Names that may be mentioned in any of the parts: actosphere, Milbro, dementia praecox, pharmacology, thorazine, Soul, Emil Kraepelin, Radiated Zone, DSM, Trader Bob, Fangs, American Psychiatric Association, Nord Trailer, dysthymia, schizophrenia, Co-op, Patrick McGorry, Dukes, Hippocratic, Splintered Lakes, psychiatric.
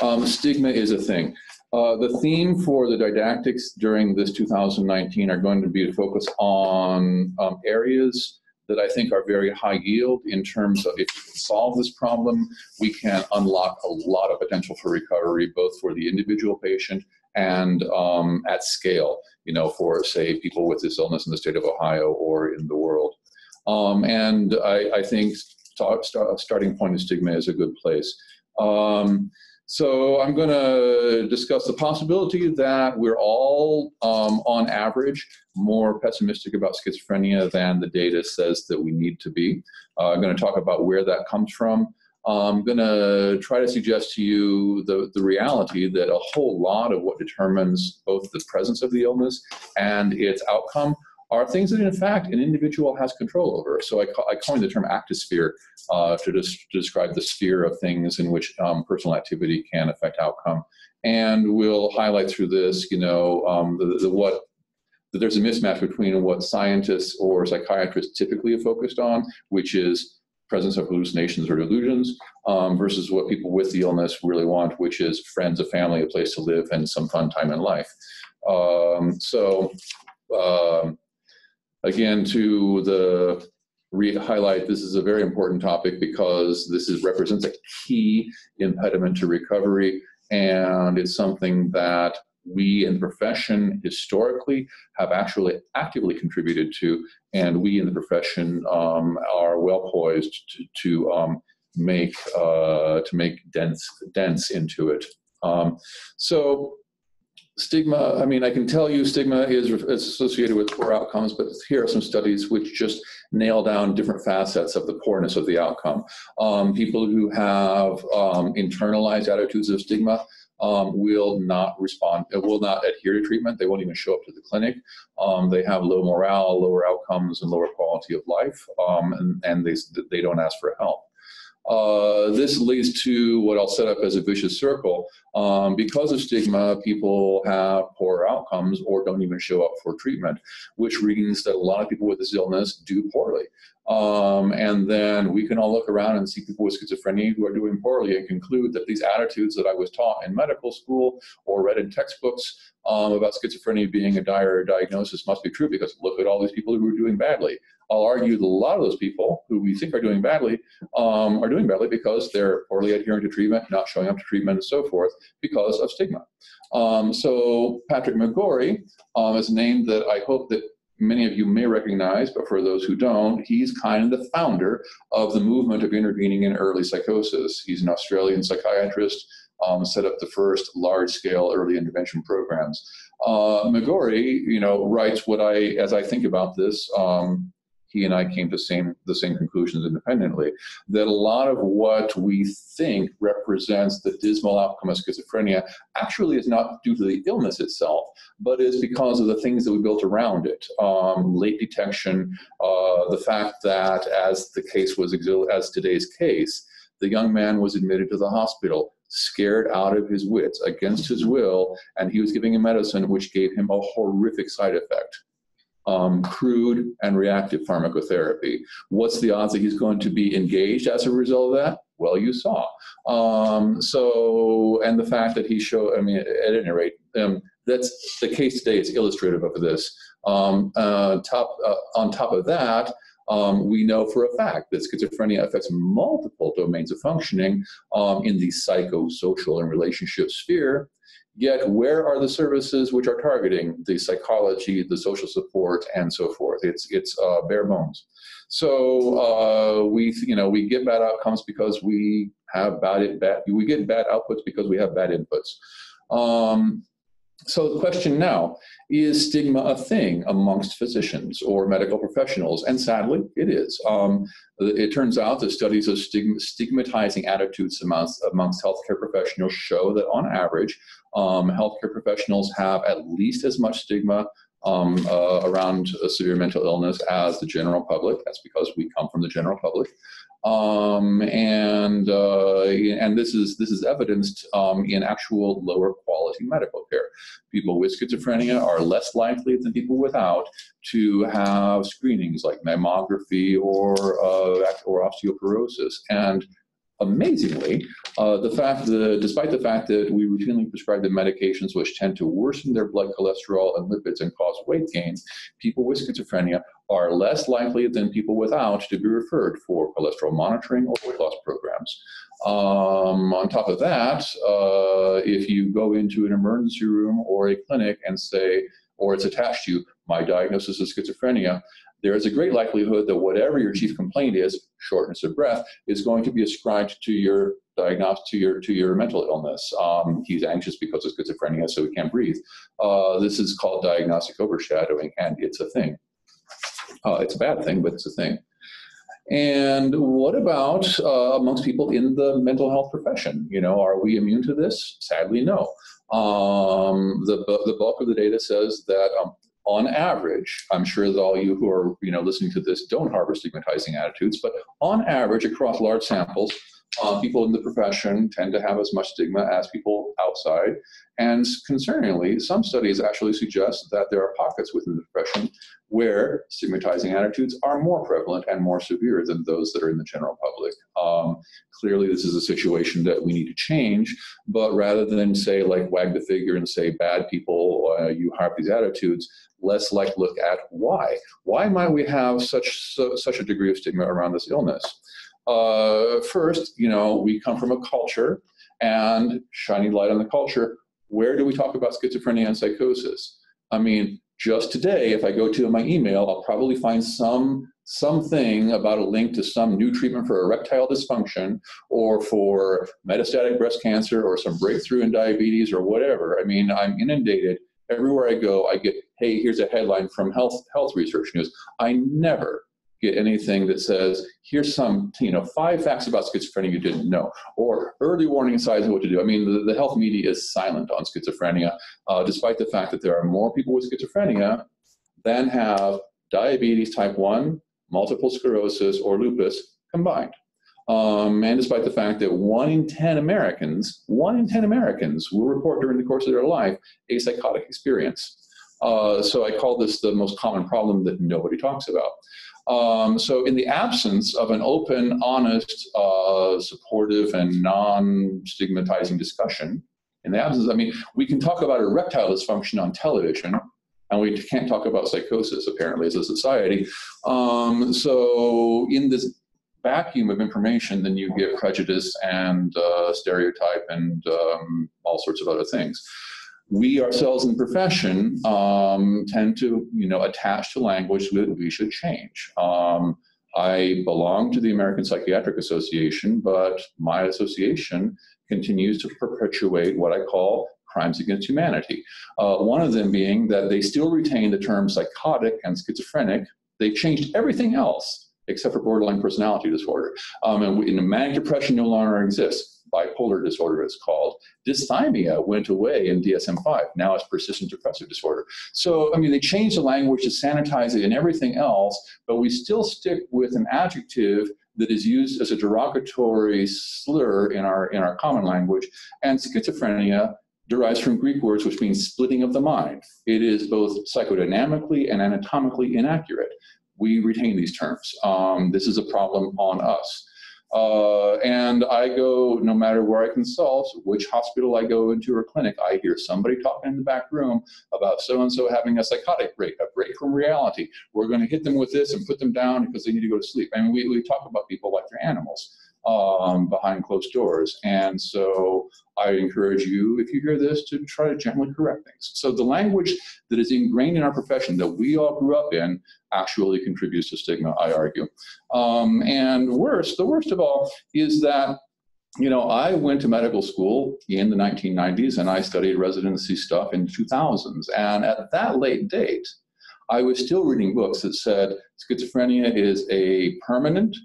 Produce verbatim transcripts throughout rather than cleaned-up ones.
Um, stigma is a thing. Uh, the theme for the didactics during this two thousand nineteen are going to be to focus on um, areas that I think are very high yield in terms of if we can solve this problem, we can unlock a lot of potential for recovery, both for the individual patient and um, at scale, you know, for, say, people with this illness in the state of Ohio or in the world. Um, and I, I think start, start, starting point of stigma is a good place. Um, So I'm going to discuss the possibility that we're all, um, on average, more pessimistic about schizophrenia than the data says that we need to be. Uh, I'm going to talk about where that comes from. I'm going to try to suggest to you the, the reality that a whole lot of what determines both the presence of the illness and its outcome are things that, in fact, an individual has control over. So I, ca I coined the term actosphere uh, to, des to describe the sphere of things in which um, personal activity can affect outcome. And we'll highlight through this, you know, um, the, the what, that there's a mismatch between what scientists or psychiatrists typically have focused on, which is presence of hallucinations or delusions, um, versus what people with the illness really want, which is friends, a family, a place to live, and some fun time in life. Um, so, uh, Again, to the re-highlight, this is a very important topic because this is, represents a key impediment to recovery, and it's something that we in the profession historically have actually actively contributed to, and we in the profession um, are well poised to, to um, make uh, to make dense dense into it. Um, so. Stigma, I mean, I can tell you stigma is, is associated with poor outcomes, but here are some studies which just nail down different facets of the poorness of the outcome. Um, people who have um, internalized attitudes of stigma um, will not respond, will not adhere to treatment. They won't even show up to the clinic. Um, they have low morale, lower outcomes, and lower quality of life, um, and, and they, they don't ask for help. Uh, this leads to what I'll set up as a vicious circle. Um, because of stigma, people have poor outcomes or don't even show up for treatment, which means that a lot of people with this illness do poorly. Um, and then we can all look around and see people with schizophrenia who are doing poorly and conclude that these attitudes that I was taught in medical school or read in textbooks um, about schizophrenia being a dire diagnosis must be true because look at all these people who are doing badly. I'll argue that a lot of those people who we think are doing badly um, are doing badly because they're poorly adhering to treatment, not showing up to treatment, and so forth, because of stigma. Um, so Patrick McGorry um, is a name that I hope that many of you may recognize, but for those who don't, he's kind of the founder of the movement of intervening in early psychosis. He's an Australian psychiatrist, um, set up the first large-scale early intervention programs. Uh, McGorry, you know, writes what I, as I think about this, um, he and I came to same, the same conclusions independently, that a lot of what we think represents the dismal outcome of schizophrenia actually is not due to the illness itself, but is because of the things that we built around it. Um, late detection, uh, the fact that as the case was, as today's case, the young man was admitted to the hospital, scared out of his wits, against his will, and he was giving him medicine which gave him a horrific side effect. Um, crude and reactive pharmacotherapy. What's the odds that he's going to be engaged as a result of that? Well, you saw. Um, so, and the fact that he showed, I mean, at any rate, um, that's the case today is illustrative of this. Um, uh, top, uh, on top of that, Um, we know for a fact that schizophrenia affects multiple domains of functioning um, in the psychosocial and relationship sphere, yet where are the services which are targeting the psychology, the social support, and so forth? It's, it's uh, bare bones. So uh, we, you know, we get bad outcomes because we have bad, bad, we get bad outputs because we have bad inputs. Um, So the question now, is stigma a thing amongst physicians or medical professionals? And sadly, it is. Um, it turns out that studies of stigma, stigmatizing attitudes amongst, amongst healthcare professionals show that on average, um, healthcare professionals have at least as much stigma um, uh, around uh, severe mental illness as the general public. That's because we come from the general public. Um, and uh, and this is this is evidenced um, in actual lower quality medical care. People with schizophrenia are less likely than people without to have screenings like mammography or uh, or osteoporosis, and amazingly, uh, the fact that, despite the fact that we routinely prescribe them medications which tend to worsen their blood cholesterol and lipids and cause weight gain, people with schizophrenia are less likely than people without to be referred for cholesterol monitoring or weight loss programs. Um, on top of that, uh, if you go into an emergency room or a clinic and say, or it's attached to, my diagnosis is schizophrenia, there is a great likelihood that whatever your chief complaint is, shortness of breath, is going to be ascribed to your diagnosis, to your, to your mental illness. Um, he's anxious because of schizophrenia, so he can't breathe. Uh, this is called diagnostic overshadowing, and it's a thing. Uh, it's a bad thing, but it's a thing. And what about uh, amongst people in the mental health profession? You know, are we immune to this? Sadly, no. Um, the, the bulk of the data says that um, on average, I'm sure that all you who are you know, listening to this don't harbor stigmatizing attitudes, but on average, across large samples, uh, people in the profession tend to have as much stigma as people outside. And concerningly, some studies actually suggest that there are pockets within the profession where stigmatizing attitudes are more prevalent and more severe than those that are in the general public. Um, clearly, this is a situation that we need to change, but rather than say, like, wag the figure and say, bad people, uh, you have these attitudes, let's, like, look at why. Why might we have such, so, such a degree of stigma around this illness? Uh, first, you know, we come from a culture, and shining light on the culture, where do we talk about schizophrenia and psychosis? I mean, just today, if I go to my email, I'll probably find some something about a link to some new treatment for erectile dysfunction or for metastatic breast cancer or some breakthrough in diabetes or whatever. I mean, I'm inundated. Everywhere I go, I get, hey, here's a headline from Health, Health Research News. I never get anything that says, here's some, you know, five facts about schizophrenia you didn't know, or early warning signs of what to do. I mean, the, the health media is silent on schizophrenia, uh, despite the fact that there are more people with schizophrenia than have diabetes type one, multiple sclerosis, or lupus combined. Um, and despite the fact that one in ten Americans, one in ten Americans will report during the course of their life a psychotic experience. Uh, so I call this the most common problem that nobody talks about. Um, so in the absence of an open, honest, uh, supportive, and non-stigmatizing discussion, in the absence, I mean, we can talk about erectile dysfunction on television, and we can't talk about psychosis, apparently, as a society. Um, so in this vacuum of information, then you get prejudice and uh, stereotype and um, all sorts of other things. We ourselves in the profession um, tend to, you know, attach to language that we should change. Um, I belong to the American Psychiatric Association, but my association continues to perpetuate what I call crimes against humanity. Uh, one of them being that they still retain the terms psychotic and schizophrenic. They've changed everything else except for borderline personality disorder. Um, and, we, and manic depression no longer exists. Bipolar disorder is called. Dysthymia went away in D S M five. Now it's persistent depressive disorder. So, I mean, they changed the language to sanitize it and everything else, but we still stick with an adjective that is used as a derogatory slur in our, in our common language. And schizophrenia derives from Greek words, which means splitting of the mind. It is both psychodynamically and anatomically inaccurate. We retain these terms. Um, this is a problem on us. Uh, and I go, no matter where I consult, which hospital I go into or clinic, I hear somebody talking in the back room about so-and-so having a psychotic break, a break from reality. We're going to hit them with this and put them down because they need to go to sleep. I mean, we, we talk about people like they're animals um, behind closed doors. And so I encourage you, if you hear this, to try to gently correct things. So the language that is ingrained in our profession that we all grew up in actually contributes to stigma, I argue. Um, and worse, the worst of all is that, you know, I went to medical school in the nineteen nineties and I studied residency stuff in the two thousands. And at that late date, I was still reading books that said schizophrenia is a permanent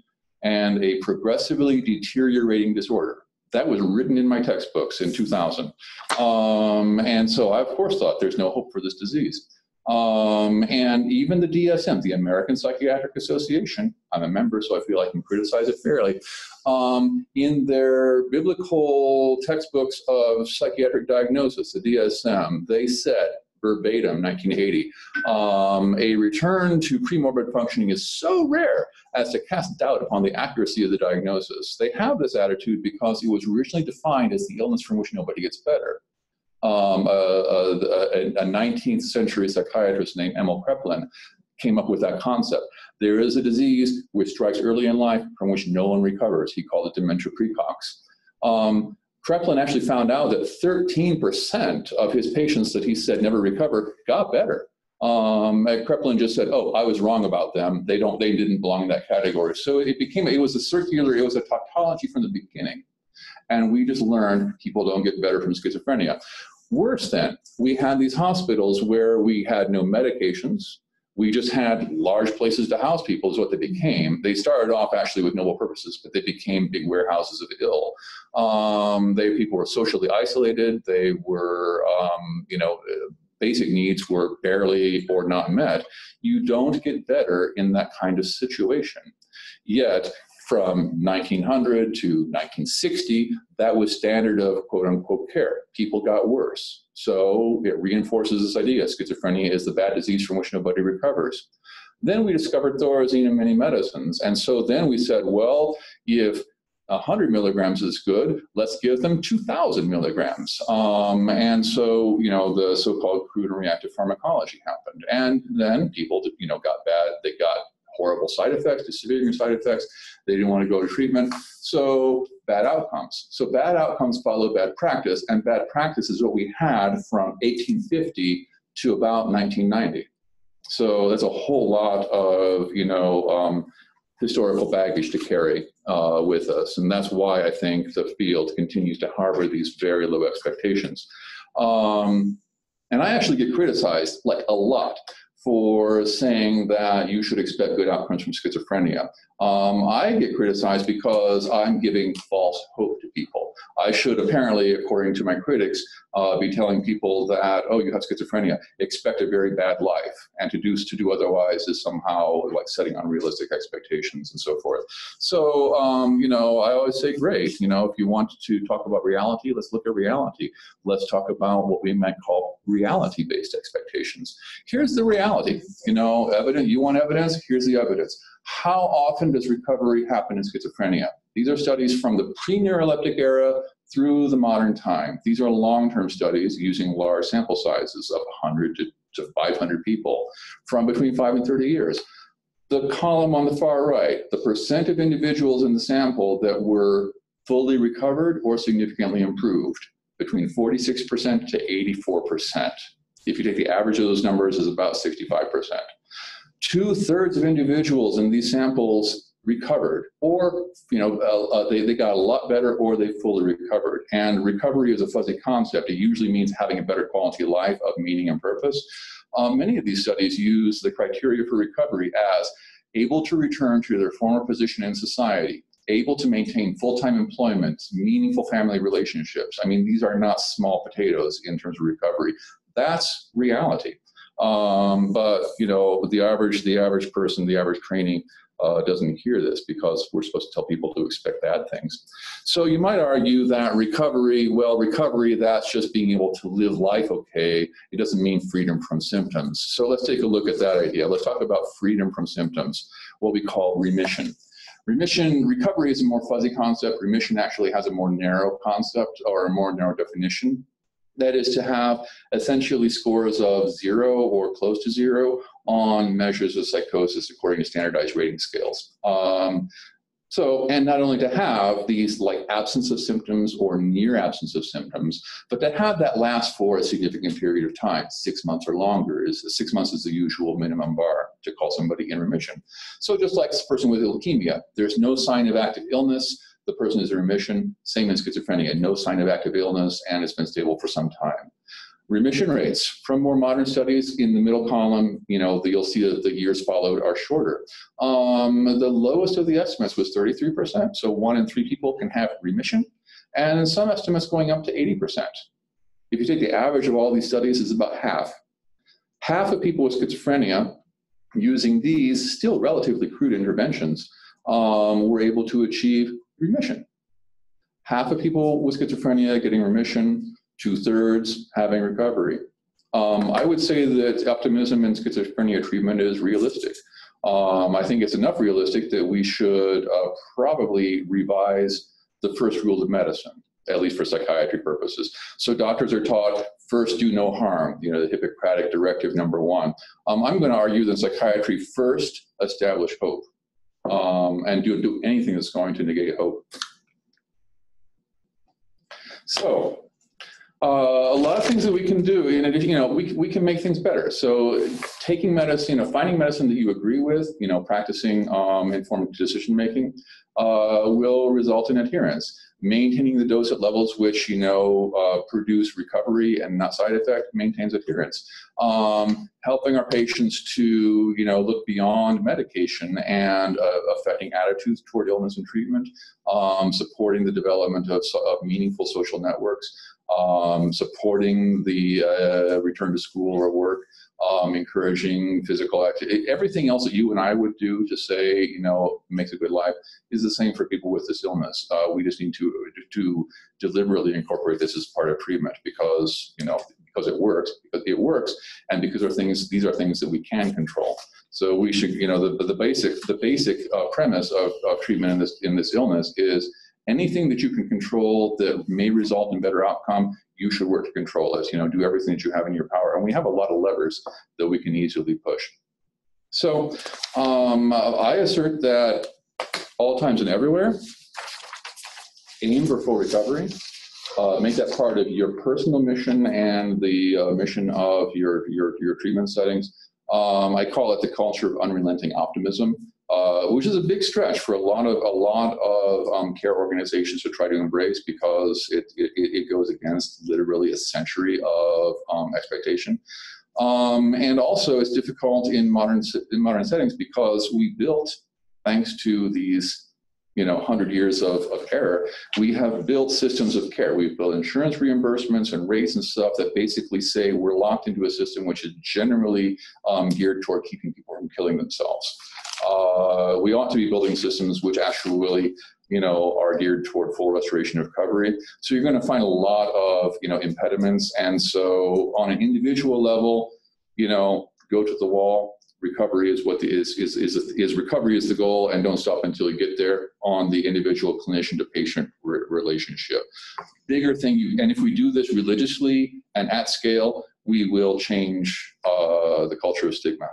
and a progressively deteriorating disorder. That was written in my textbooks in two thousand. Um, and so I, of course, thought there's no hope for this disease. Um, and even the D S M, the American Psychiatric Association, I'm a member, so I feel I can criticize it fairly, um, in their biblical textbooks of psychiatric diagnosis, the D S M, they said verbatim, nineteen eighty, um, a return to premorbid functioning is so rare as to cast doubt upon the accuracy of the diagnosis. They have this attitude because it was originally defined as the illness from which nobody gets better. Um, a, a, a nineteenth century psychiatrist named Emil Kraepelin came up with that concept. There is a disease which strikes early in life from which no one recovers. He called it dementia praecox. Um, Kraepelin actually found out that thirteen percent of his patients that he said never recover got better. Um, Kraepelin just said, "Oh, I was wrong about them. They don't. They didn't belong in that category." So it became. It was a circular. It was a tautology from the beginning, and we just learned people don't get better from schizophrenia. Worse than, we had these hospitals where we had no medications. We just had large places to house people is what they became. They started off actually with noble purposes, but they became big warehouses of ill. Um, they, people were socially isolated. They were, um, you know, basic needs were barely or not met. You don't get better in that kind of situation. Yet, from nineteen hundred to nineteen sixty, that was standard of quote-unquote care. People got worse. So it reinforces this idea. Schizophrenia is the bad disease from which nobody recovers. Then we discovered thorazine and many medicines. And so then we said, well, if one hundred milligrams is good, let's give them two thousand milligrams. Um, and so, you know, the so-called crude and reactive pharmacology happened. And then people, you know, got bad. They got horrible side effects, disabling side effects. They didn't want to go to treatment. So bad outcomes. So bad outcomes follow bad practice, and bad practice is what we had from eighteen fifty to about nineteen ninety. So that's a whole lot of, you know, um, historical baggage to carry uh, with us. And that's why I think the field continues to harbor these very low expectations. Um, and I actually get criticized, like, a lot, for saying that you should expect good outcomes from schizophrenia. Um, I get criticized because I'm giving false hope to people. I should apparently, according to my critics, uh, be telling people that, oh, you have schizophrenia, expect a very bad life, and to do, to do otherwise is somehow like setting unrealistic expectations and so forth. So, um, you know, I always say, great, you know, if you want to talk about reality, let's look at reality. Let's talk about what we might call reality-based expectations. Here's the reality, you know, evidence, you want evidence, here's the evidence. How often does recovery happen in schizophrenia? These are studies from the pre-neuroleptic era through the modern time. These are long-term studies using large sample sizes of one hundred to five hundred people from between five and thirty years. The column on the far right, the percent of individuals in the sample that were fully recovered or significantly improved, between forty-six percent to eighty-four percent. If you take the average of those numbers, is about sixty-five percent. Two-thirds of individuals in these samples recovered, or, you know, uh, they, they got a lot better, or they fully recovered. And recovery is a fuzzy concept. It usually means having a better quality of life, of meaning and purpose. Um, many of these studies use the criteria for recovery as able to return to their former position in society, able to maintain full-time employment, meaningful family relationships. I mean, these are not small potatoes in terms of recovery. That's reality. Um, but, you know, the average, the average person, the average trainee uh, doesn't hear this because we're supposed to tell people to expect bad things. So you might argue that recovery, well, recovery, that's just being able to live life okay. It doesn't mean freedom from symptoms. So let's take a look at that idea. Let's talk about freedom from symptoms, what we call remission. Remission, recovery is a more fuzzy concept. Remission actually has a more narrow concept or a more narrow definition. That is to have essentially scores of zero or close to zero on measures of psychosis according to standardized rating scales. Um, so, and not only to have these like absence of symptoms or near absence of symptoms, but to have that last for a significant period of time, six months or longer. Is six months is the usual minimum bar to call somebody in remission. So just like this person with leukemia, there's no sign of active illness. The person is in remission, same in schizophrenia, no sign of active illness, and it's been stable for some time. Remission rates from more modern studies in the middle column, you know, the, you'll see that the years followed are shorter. Um, the lowest of the estimates was thirty-three percent, so one in three people can have remission, and in some estimates going up to eighty percent. If you take the average of all these studies, it's about half. Half of people with schizophrenia, using these still relatively crude interventions, um, were able to achieve remission. Half of people with schizophrenia getting remission, two-thirds having recovery. Um, I would say that optimism in schizophrenia treatment is realistic. Um, I think it's enough realistic that we should uh, probably revise the first rule of medicine, at least for psychiatry purposes. So doctors are taught, first do no harm, you know, the Hippocratic directive number one. Um, I'm going to argue that psychiatry first establish hope, um, and do, do anything that's going to negate hope. So, uh, a lot of things that we can do, in addition, you know, we, we can make things better. So taking medicine, you know, finding medicine that you agree with, you know, practicing um, informed decision-making uh, will result in adherence. Maintaining the dose at levels which, you know, uh, produce recovery and not side effect maintains adherence. Um, helping our patients to, you know, look beyond medication and uh, affecting attitudes toward illness and treatment, um, supporting the development of, of meaningful social networks, um, supporting the uh, return to school or work, um, encouraging physical activity. Everything else that you and I would do to say, you know, makes a good life is the same for people with this illness. Uh, we just need to, to deliberately incorporate this as part of treatment because, you know, because it works, because it works, and because there are things, these are things that we can control. So we should, you know, the, the basic, the basic uh, premise of, of treatment in this, in this illness is anything that you can control that may result in better outcome, you should work to control it. You know, do everything that you have in your power. And we have a lot of levers that we can easily push. So um, I assert that all times and everywhere, aim for full recovery. Uh, make that part of your personal mission and the uh, mission of your, your, your treatment settings. Um, I call it the culture of unrelenting optimism. Uh, which is a big stretch for a lot of a lot of um, care organizations to try to embrace because it, it, it goes against literally a century of um, expectation, um, and also it's difficult in modern in modern settings because we built, thanks to these, you know, one hundred years of, of error, we have built systems of care. We've built insurance reimbursements and rates and stuff that basically say we're locked into a system which is generally um, geared toward keeping people from killing themselves. Uh, we ought to be building systems which actually, you know, are geared toward full restoration of recovery. So you're going to find a lot of, you know, impediments. And so on an individual level, you know, go to the wall. Recovery is what the, is, is, is, is recovery is the goal, and don't stop until you get there on the individual clinician to patient re relationship. Bigger thing, you, and if we do this religiously and at scale, we will change uh, the culture of stigma.